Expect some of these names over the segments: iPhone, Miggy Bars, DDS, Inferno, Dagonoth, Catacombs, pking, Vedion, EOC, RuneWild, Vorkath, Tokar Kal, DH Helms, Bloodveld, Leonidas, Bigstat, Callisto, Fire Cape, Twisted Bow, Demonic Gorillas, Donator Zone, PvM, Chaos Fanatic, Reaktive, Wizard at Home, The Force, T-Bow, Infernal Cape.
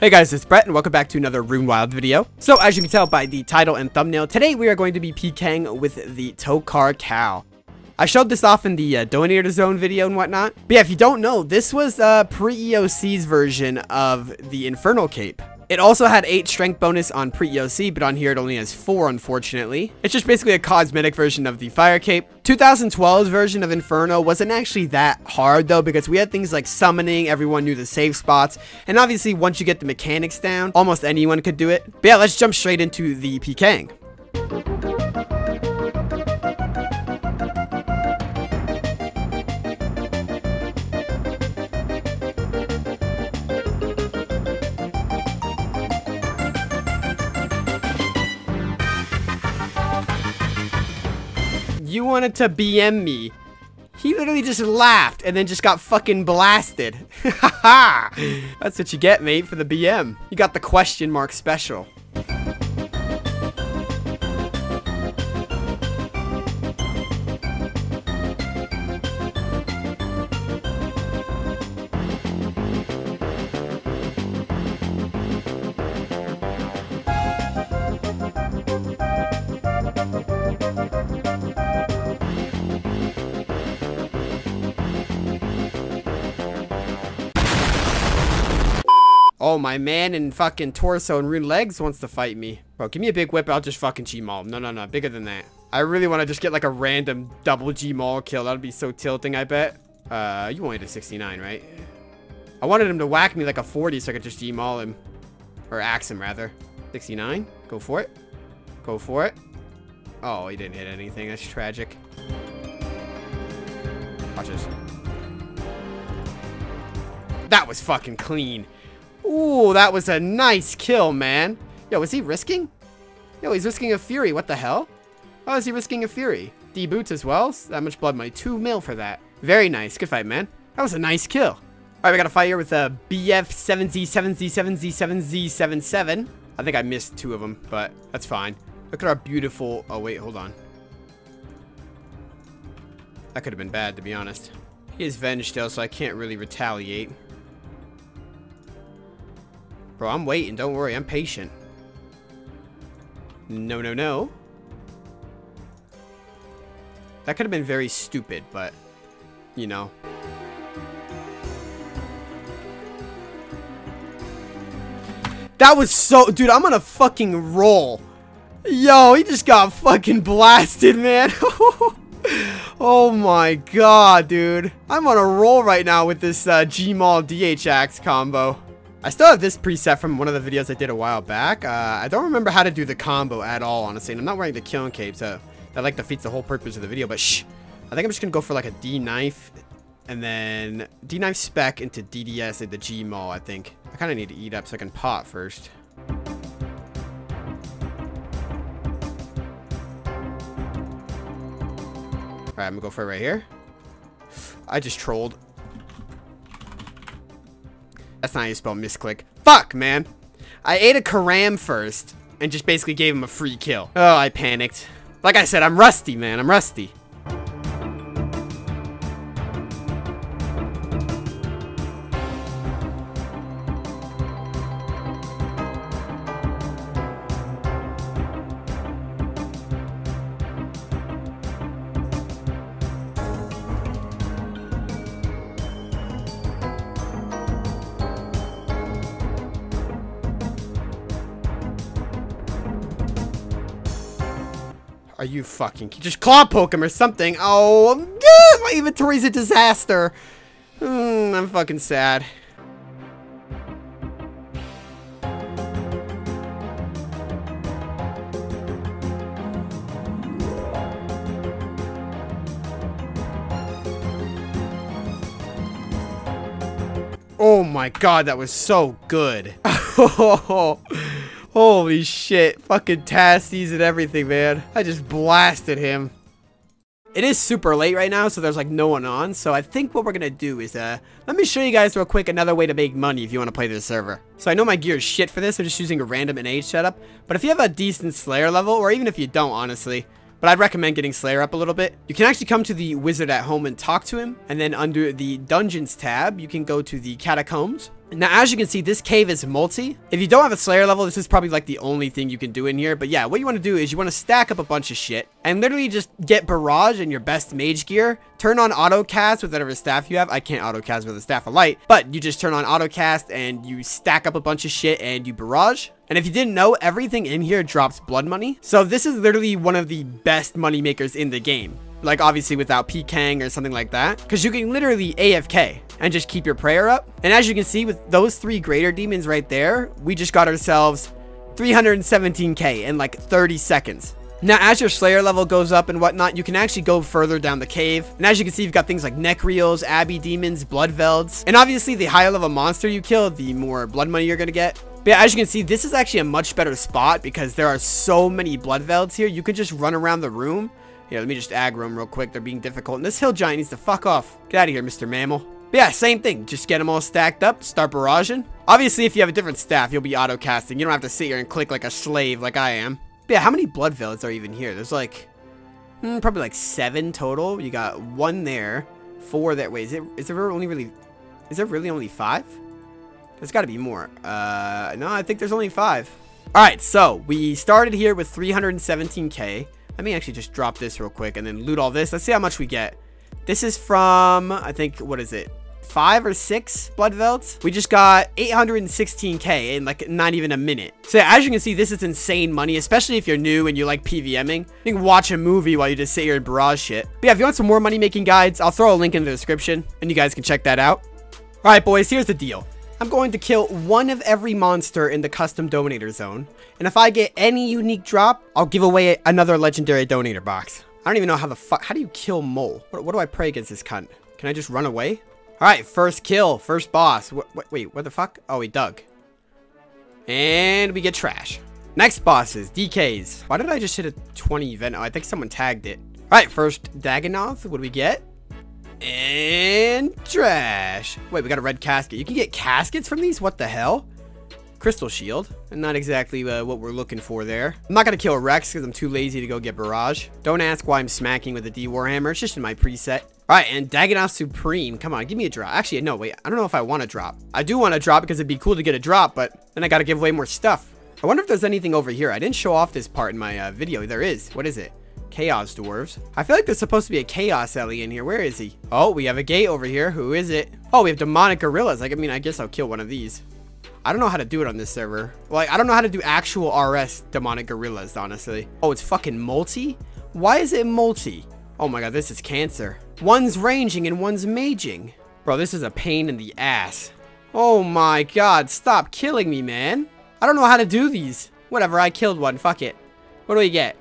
Hey guys, it's Brett and welcome back to another RuneWild video. So as you can tell by the title and thumbnail, today we are going to be PKing with the Tokar Kal. I showed this off in the Donator Zone video and whatnot. But yeah, if you don't know, this was pre-EOC's version of the Infernal Cape. It also had 8 strength bonus on pre-EOC, but on here it only has 4, unfortunately. It's just basically a cosmetic version of the Fire Cape. 2012's version of Inferno wasn't actually that hard though, because we had things like summoning, everyone knew the safe spots, and obviously once you get the mechanics down, almost anyone could do it. But yeah, let's jump straight into the PKing. You wanted to BM me. He literally just laughed and then just got fucking blasted. Ha ha! That's what you get, mate, for the BM. You got the question mark special. Oh, my man in fucking torso and ruined legs wants to fight me. Bro, give me a big whip, I'll just fucking G-maul. No, bigger than that. I really want to just get like a random double G-maul kill. That would be so tilting, I bet. You wanted a 69, right? I wanted him to whack me like a 40 so I could just G-maul him. Or axe him, rather. 69? Go for it. Go for it. Oh, he didn't hit anything. That's tragic. Watch this. That was fucking clean. Ooh, that was a nice kill, man. Yo, is he risking? Yo, he's risking a Fury. What the hell? Oh, is he risking a Fury? D-boots as well. That much blood money. 2 mil for that. Very nice. Good fight, man. That was a nice kill. All right, we got a fight here with a BF7Z7Z7Z7Z77. I think I missed 2 of them, but that's fine. Look at our beautiful... Oh, wait, hold on. That could have been bad, to be honest. He is venged, though, so I can't really retaliate. Bro, I'm waiting. Don't worry. I'm patient. No. That could have been very stupid, but, you know. That was so... Dude, I'm gonna fucking roll. Yo, he just got fucking blasted, man. Oh my god, dude. I'm on a roll right now with this G-Maul DH Axe combo. I still have this preset from one of the videos I did a while back. I don't remember how to do the combo at all, honestly. And I'm not wearing the killing cape, so that like defeats the whole purpose of the video. But shh, I think I'm just gonna go for like a D knife, and then D knife spec into DDS at the G Maul. I think I kind of need to eat up so I can pot first. All right, I'm gonna go for it right here. I just trolled. That's not how you spell misclick. Fuck, man. I ate a Karam first and just basically gave him a free kill. Oh, I panicked. Like I said, I'm rusty, man. I'm rusty. Are you fucking just claw poke him or something? Oh, my inventory's a disaster. I'm fucking sad. Oh my god, that was so good. Holy shit, fucking Tassies and everything, man. I just blasted him. It is super late right now, so there's like no one on. So I think what we're gonna do is, let me show you guys real quick another way to make money if you wanna play this server. So I know my gear is shit for this, I'm just using a random NH setup. But if you have a decent Slayer level, or even if you don't, honestly, but I'd recommend getting Slayer up a little bit. You can actually come to the Wizard at Home and talk to him. And then under the Dungeons tab, you can go to the Catacombs. Now, as you can see, this cave is multi. If you don't have a Slayer level, this is probably like the only thing you can do in here. But yeah, what you want to do is you want to stack up a bunch of shit and literally just get barrage in your best mage gear. Turn on auto cast with whatever staff you have. I can't auto cast with a staff of light, but you just turn on auto cast and you stack up a bunch of shit and you barrage. And if you didn't know, everything in here drops blood money. So this is literally one of the best money makers in the game. Like, obviously without PKing or something like that, because you can literally AFK and just keep your prayer up. And as you can see, with those three greater demons right there, we just got ourselves 317k in like 30 seconds. Now, as your Slayer level goes up and whatnot, you can actually go further down the cave. And as you can see, you've got things like Necreals, Abbey Demons, Bloodvelds. And obviously, the higher level monster you kill, the more blood money you're going to get. But yeah, as you can see, this is actually a much better spot because there are so many Bloodvelds here. You can just run around the room. Here, let me just aggro them real quick. They're being difficult. And this hill giant needs to fuck off. Get out of here, Mr. Mammal. But yeah, same thing. Just get them all stacked up. Start barraging. Obviously, if you have a different staff, you'll be auto-casting. You don't have to sit here and click like a slave like I am. But yeah, how many Bloodvelds are even here? There's like, probably like 7 total. You got 1 there, 4 that way. Is there really only 5? There's got to be more. No, I think there's only 5. All right, so we started here with 317k. Let me actually just drop this real quick and then loot all this. Let's see how much we get. This is from, I think, what is it? 5 or 6 Bloodvelds. We just got 816k in like not even a minute. So yeah, as you can see, this is insane money, especially if you're new and you like PVMing. You can watch a movie while you just sit here and barrage shit. But yeah, if you want some more money making guides, I'll throw a link in the description and you guys can check that out. All right, boys, here's the deal. I'm going to kill 1 of every monster in the custom Donator Zone. And if I get any unique drop, I'll give away another legendary Donator box. I don't even know how the fuck. How do you kill Mole? What do I pray against this cunt? Can I just run away? All right, first kill, first boss. Wait, what the fuck? Oh, he dug. And we get trash. Next bosses, DKs. Why did I just hit a 20 event? Oh, I think someone tagged it. All right, first Dagonoth. What do we get? And trash. Wait, we got a red casket. You can get caskets from these? What the hell? Crystal shield. Not exactly what we're looking for there. I'm not gonna kill Rex because I'm too lazy to go get barrage. Don't ask why I'm smacking with a D Warhammer. It's just in my preset. All right, and Dagonoth Supreme. Come on, give me a drop. Actually, no, wait. I don't know if I want to drop. I do want to drop because it'd be cool to get a drop, but then I gotta give away more stuff. I wonder if there's anything over here. I didn't show off this part in my video. There is. What is it? Chaos dwarves. I feel like there's supposed to be a Chaos Ellie in here. Where is he? Oh, we have a gate over here. Who is it? Oh, we have demonic gorillas. Like, I mean, I guess I'll kill one of these. I don't know how to do it on this server. Like, I don't know how to do actual RS demonic gorillas, honestly. Oh, it's fucking multi? Why is it multi? Oh my god, this is cancer. One's ranging and one's maging. Bro, this is a pain in the ass. Oh my god, stop killing me, man. I don't know how to do these. Whatever, I killed one. Fuck it. What do we get?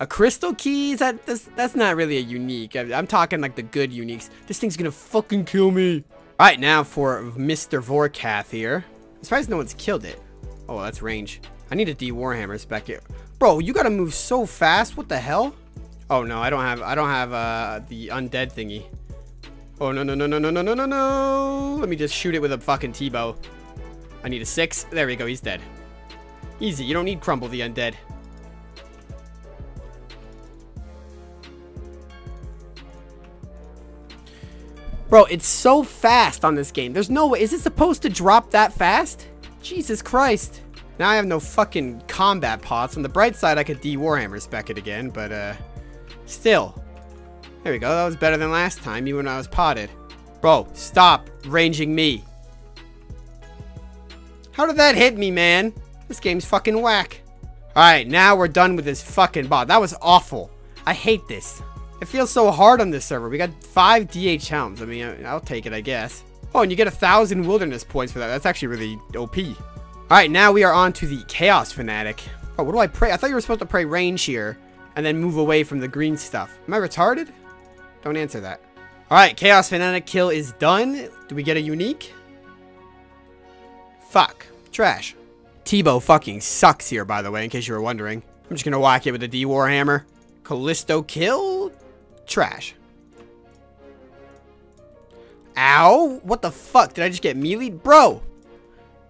A crystal keys? That's not really a unique. I'm talking like the good uniques. This thing's gonna fucking kill me. All right, now for Mr. Vorkath here. I'm surprised no one's killed it. Oh, that's range. I need a D Warhammer back here. Bro, you gotta move so fast. What the hell? Oh no, I don't have the undead thingy. Oh no no no no no no no no no. Let me just shoot it with a fucking T-Bow. I need a 6. There we go. He's dead. Easy. You don't need Crumble the Undead. Bro, it's so fast on this game. There's no way. Is it supposed to drop that fast? Jesus Christ. Now I have no fucking combat pots. On the bright side, I could D-Warhammer spec it again, but still. There we go. That was better than last time, even when I was potted. Bro, stop ranging me. How did that hit me, man? This game's fucking whack. Alright, now we're done with this fucking bot. That was awful. I hate this. It feels so hard on this server. We got 5 DH Helms. I mean, I'll take it, I guess. Oh, and you get 1,000 wilderness points for that. That's actually really OP. All right, now we are on to the Chaos Fanatic. Oh, what do I pray? I thought you were supposed to pray range here and then move away from the green stuff. Am I retarded? Don't answer that. All right, Chaos Fanatic kill is done. Do we get a unique? Fuck. Trash. T-Bow fucking sucks here, by the way, in case you were wondering. I'm just going to whack it with a D Warhammer. Callisto kill? Trash. Ow! What the fuck? Did I just get melee'd? Bro!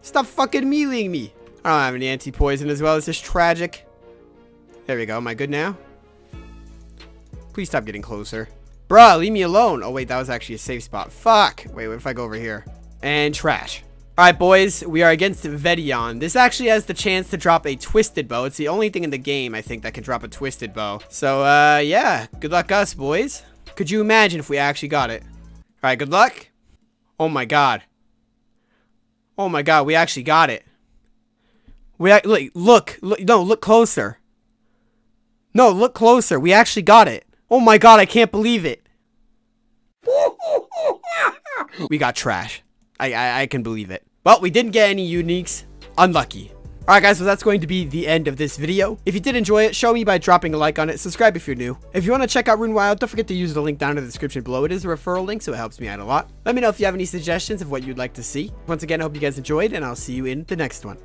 Stop fucking meleeing me! I don't have any anti-poison as well. It's just tragic. There we go. Am I good now? Please stop getting closer. Bruh, leave me alone. Oh, wait. That was actually a safe spot. Fuck! Wait, what if I go over here? and trash. Alright boys, we are against Vedion. This actually has the chance to drop a Twisted Bow. It's the only thing in the game, I think, that can drop a Twisted Bow. So, yeah. Good luck us, boys. Could you imagine if we actually got it? Alright, good luck. Oh my god. Oh my god, we actually got it. Look closer. No, look closer. We actually got it. Oh my god, I can't believe it. We got trash. I can believe it. Well, we didn't get any uniques. Unlucky. Alright guys, so that's going to be the end of this video. If you did enjoy it, show me by dropping a like on it. Subscribe if you're new. If you want to check out RuneWild, don't forget to use the link down in the description below. It is a referral link, so it helps me out a lot. Let me know if you have any suggestions of what you'd like to see. Once again, I hope you guys enjoyed, and I'll see you in the next one.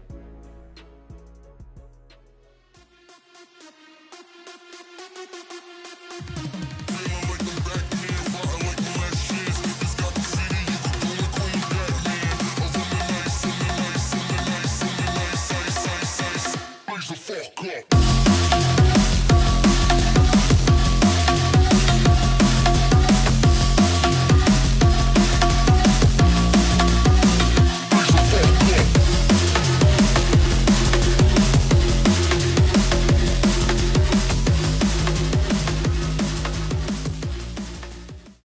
Fuck up.